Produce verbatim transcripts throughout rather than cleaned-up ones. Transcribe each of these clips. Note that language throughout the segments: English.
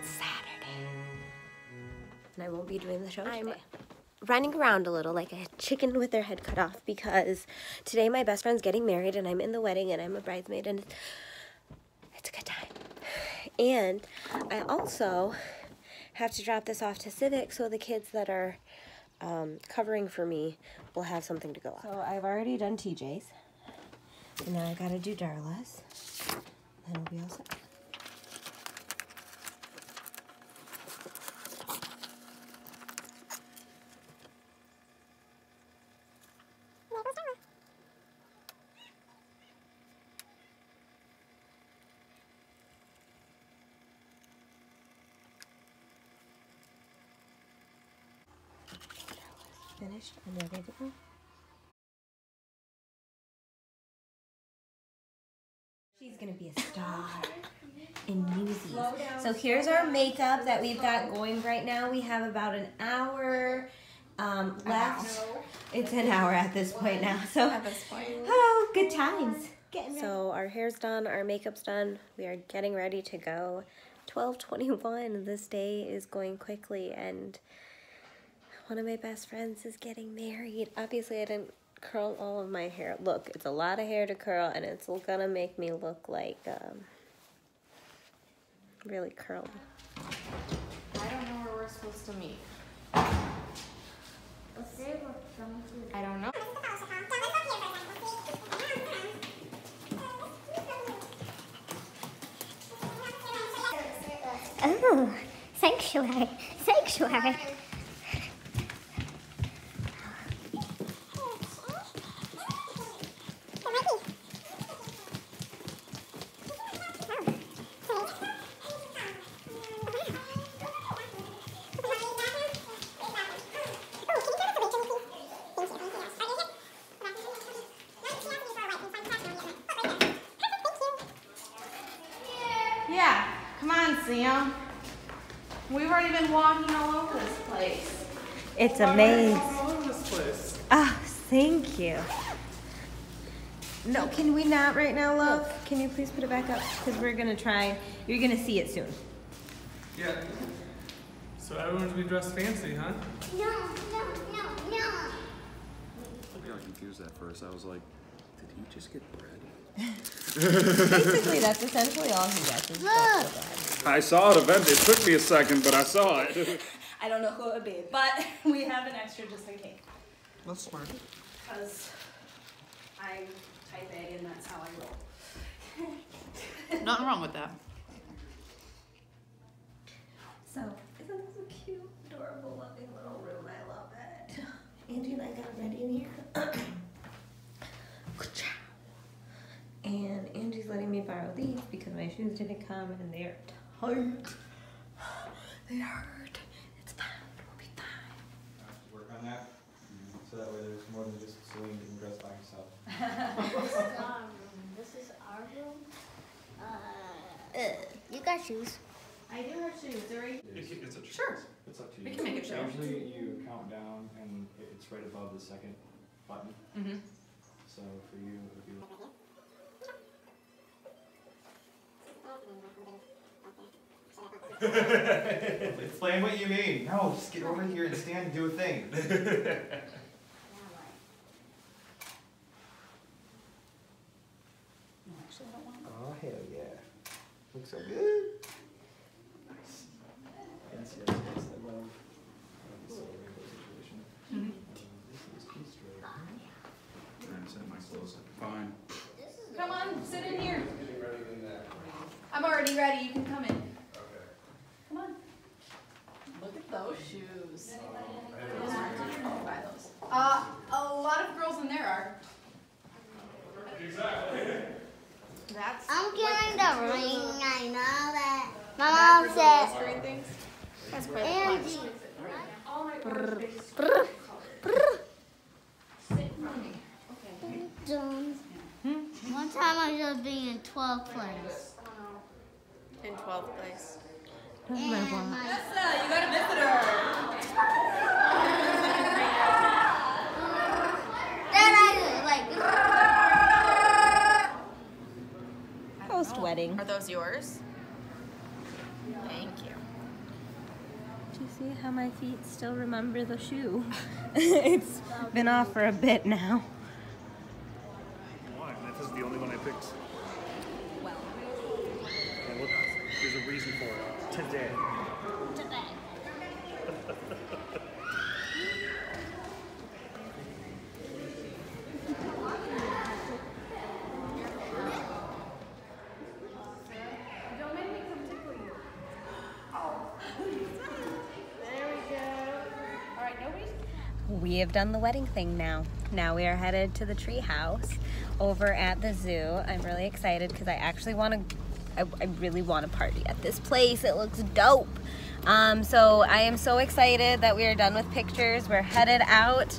it's Saturday. And I won't be doing the show I'm today. Running around a little like a chicken with their head cut off because today my best friend's getting married and I'm in the wedding and I'm a bridesmaid and it's, it's a good time. And I also have to drop this off to Civic so the kids that are um, covering for me will have something to go off. So I've already done T J's. And now I gotta do Darla's. Then we'll be all set. Finished and they're ready to go. She's gonna be a star in Newsies. So here's our makeup that we've got going right now. We have about an hour um, left. It's an hour at this point now. So at this point. Oh, good times. So our hair's done, our makeup's done. We are getting ready to go. twelve twenty-one. This day is going quickly and one of my best friends is getting married. Obviously, I didn't curl all of my hair. Look, it's a lot of hair to curl, and it's gonna make me look like um, really curly. I don't know where we're supposed to meet. I don't know. Oh, sanctuary, sanctuary. Sam, we've already been walking all over this place. It's amazing. All over this place. Oh, thank you. No, can we not right now, love? Look. Can you please put it back up? Because we're gonna try. You're gonna see it soon. Yeah. So everyone's gonna be dressed fancy, huh? No, no, no, no. Look how confused that first. I was like, did he just get bread? Basically, that's essentially all he gets. Is look! I saw it eventually. It took me a second, but I saw it. I don't know who it would be, but we have an extra just in case. That's smart. Because I'm type A and that's how I roll. Nothing wrong with that. So, isn't this a cute, adorable, loving little room? I love it. Angie and I got ready in here. And Angie's letting me borrow these because my shoes didn't come and they are tight. They hurt. It's fine. We'll be fine. I have to work on that so that way there's more than just Selene getting dressed by herself. This is our room. This is our room. Uh, uh, you got shoes. I do have shoes. They're right. It's a choice. Sure. It's up to you. We can make it sure. Usually you count down and it's right above the second button. Mm-hmm. So for you, it would be. Explain what you mean. No, just get over here and stand and do a thing. Oh, hell yeah. Looks so good. Nice. Yes, yes, yes. I love the solar rainbow situation. Mm-hmm. This is piece right here. I'm setting my clothes up. Fine. Come on, sit in here. I'm getting ready in that. I'm already ready. You can come in. Look at those shoes. Those are comfortable. Buy those. Uh, a lot of girls in there are. Exactly. That's. I'm getting the ring. I know that. My mom said. Green things. That's great. Angie. All my girls. Sit running. Okay. One time I was being in twelfth place. In twelfth place. That's my one. Nessa, you got a visitor. Then I do like. I Post know. Wedding. Are those yours? Thank you. you see how my feet still remember the shoe? It's been off for a bit now. Why? That is the only one I picked. Well. Yeah, look, there's a reason for it. Today. Today. We have done the wedding thing now. Now we are headed to the tree house over at the zoo. I'm really excited because I actually want to, I, I really want to party at this place. It looks dope. Um, so I am so excited that we are done with pictures. We're headed out.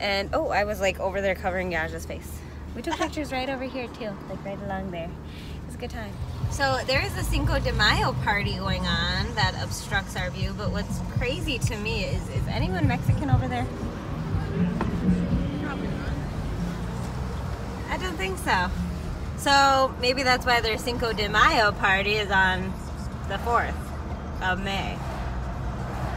And oh, I was like over there covering Yaja's face. We took pictures right over here too, like right along there. It was a good time. So there is a Cinco de Mayo party going on that obstructs our view, but what's crazy to me is, is anyone Mexican over there? Probably not. I don't think so. So maybe that's why their Cinco de Mayo party is on the fourth of May.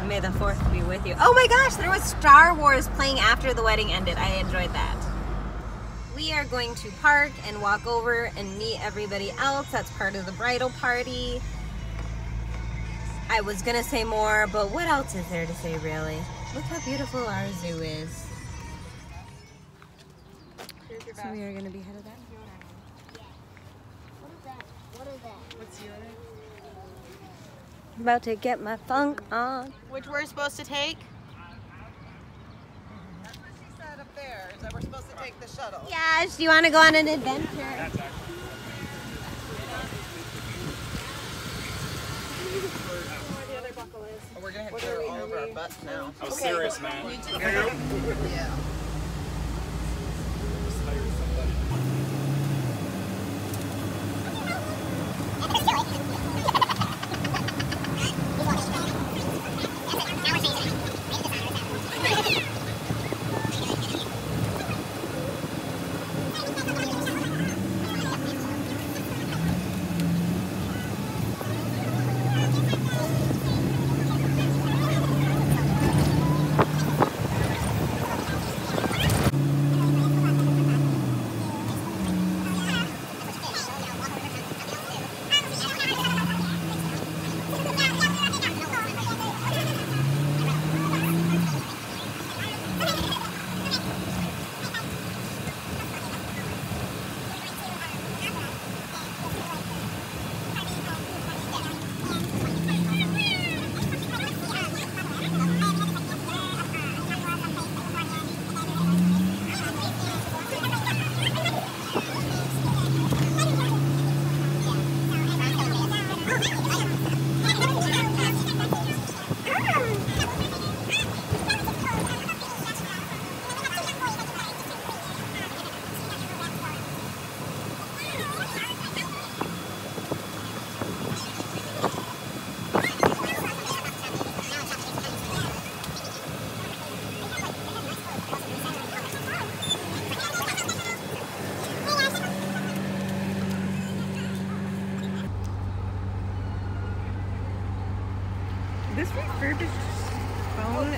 May the fourth be with you. Oh my gosh, there was Star Wars playing after the wedding ended. I enjoyed that. We are going to park and walk over and meet everybody else. That's part of the bridal party. I was gonna say more, but what else is there to say really? Look how beautiful our zoo is. So we are gonna be headed out. What is that? What is that? What's the other? I'm about to get my funk on. Which we're supposed to take? That we're supposed to take the shuttle. Yes, do you want to go on an adventure? Where the other buckle is. Oh, we're going to have to go all over our butts now. I was serious, man. You too. Yeah.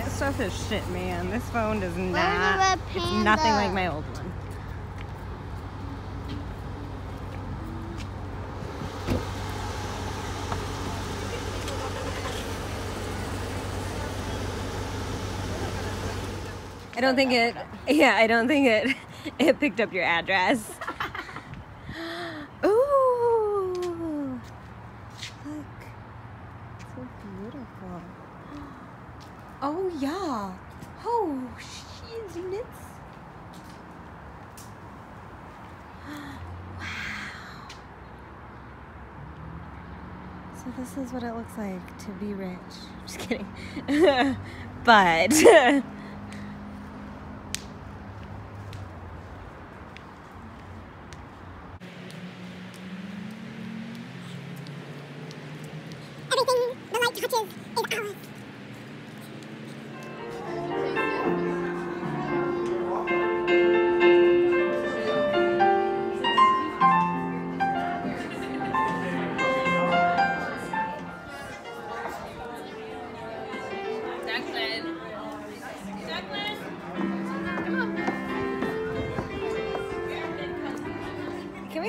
Stuff is shit, man. This phone does not, it's nothing like my old one. I don't think it, yeah, I don't think it, it picked up your address. Ooh, look, so beautiful. Oh yeah. Oh, she's nuts. Wow. So this is what it looks like to be rich. Just kidding. But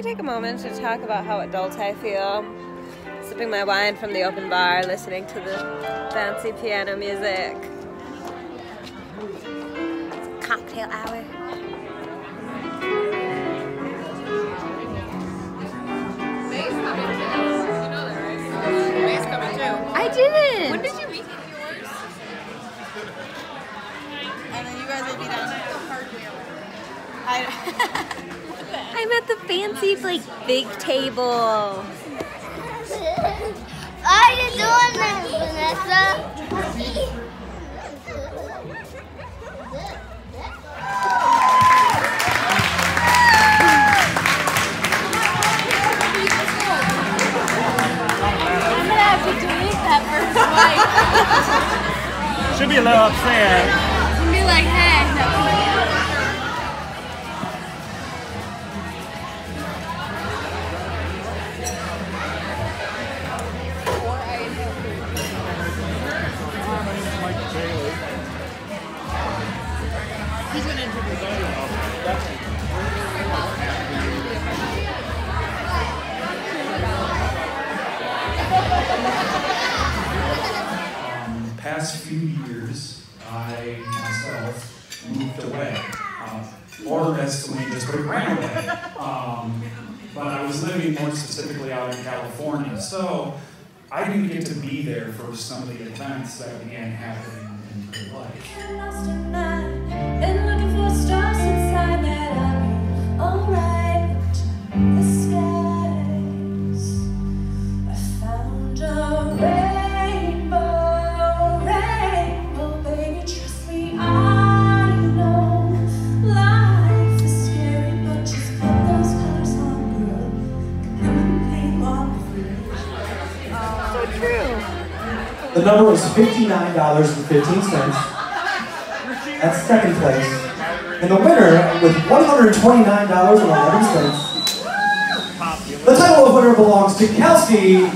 take a moment to talk about how adult I feel, sipping my wine from the open bar, listening to the fancy piano music. It's cocktail hour. May's coming too. You know that, right? May's coming too. I didn't. When did you meet him? Yours? And then you guys will be down at the hardware. I. I'm at the fancy, like, big table. How are you doing this, Vanessa? I'm gonna have to delete that first mic. Should be a little upset. She'll be like, hey, no. Past few years, I myself moved away, um, or as Selene just put it, ran away. Um, but I was living more specifically out in California, so I didn't get to be there for some of the events that began happening in real life. The number was fifty-nine dollars and fifteen cents. That's second place. And the winner, with one hundred twenty-nine dollars and eleven cents, the title of winner belongs to Kelsey. Give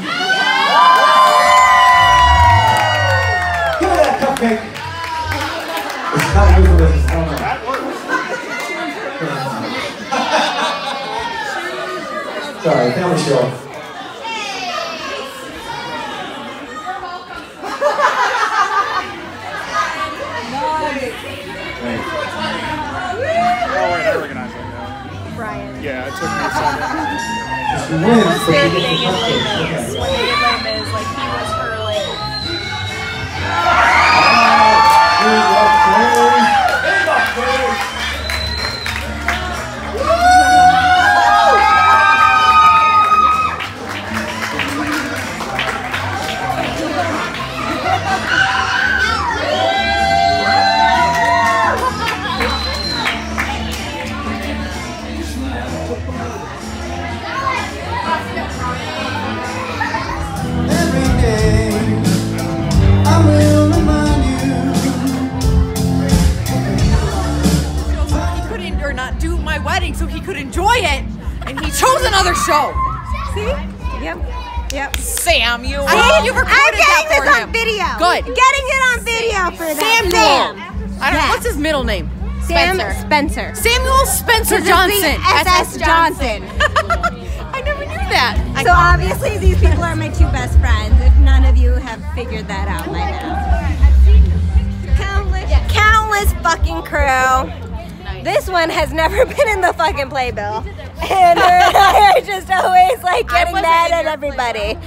her that cupcake. It's not you for business. I don't know. That works. Sorry, family show. Yeah, it took me so long. What was their thing in Les Mis? When they did Les Mis, like, he was her, like... So he could enjoy it, and he chose another show. See? Yep. Yep. Sam, you. I hope you recorded that for him. I'm getting this on video. Good. Getting it on video for that. Sam. Sam. I don't know, what's his middle name? Sam Spencer. Spencer. Samuel Spencer Johnson. S S Johnson. I never knew that. So obviously these people are my two best friends. If none of you have figured that out by now. Countless, countless fucking crew. This one has never been in the fucking playbill, and her and I are just always like getting mad at everybody.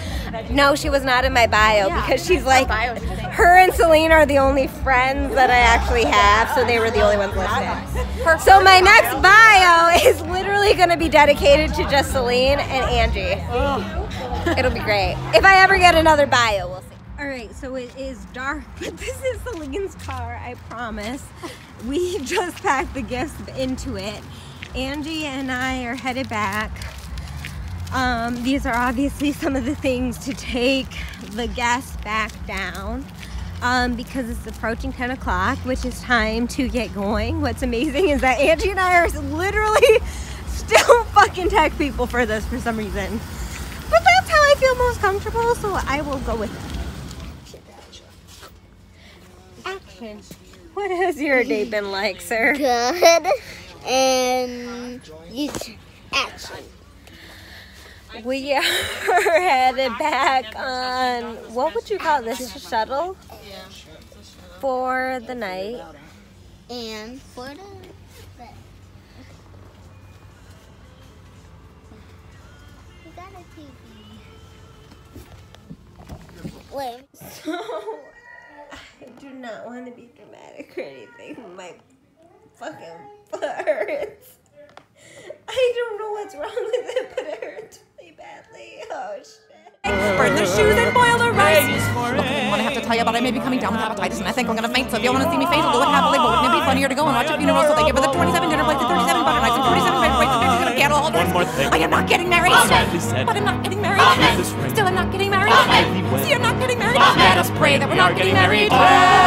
No, she was not in my bio because she's like, her and Selene are the only friends that I actually have, so they were the only ones listed. So my next bio is literally going to be dedicated to just Selene and Angie. It'll be great. If I ever get another bio, we'll see. Alright, so it is dark, but this is Selene's car, I promise. We just packed the gifts into it. Angie and I are headed back. Um, these are obviously some of the things to take the guests back down, um, because it's approaching ten o'clock, which is time to get going. What's amazing is that Angie and I are literally still fucking tech people for this for some reason. But that's how I feel most comfortable, so I will go with it. What has your day been like, sir? Good. And action. We are headed back on, what would you call this, shuttle? For the night. And for the... We got a T V. Wait. So, I do not want to be dramatic or anything. My fucking butt hurts. I don't know what's wrong with it, but it hurts really badly. Oh, shit. Burn the shoes and boil the rice. Okay, what I have to tell you about, I may be coming down with hepatitis, and I think I'm gonna faint, so if y'all wanna see me faint, I'll do it happily, but wouldn't it be funnier to go and watch a funeral so they give her the twenty-seven dinner plates and thirty-seven butter knives and forty-seven red plates and fifty-seven cattle holders? One more thing. I am not getting married. Said. But I'm not getting married. Still, I'm not getting married. See, I'm not getting married. Let us pray that we're not getting married.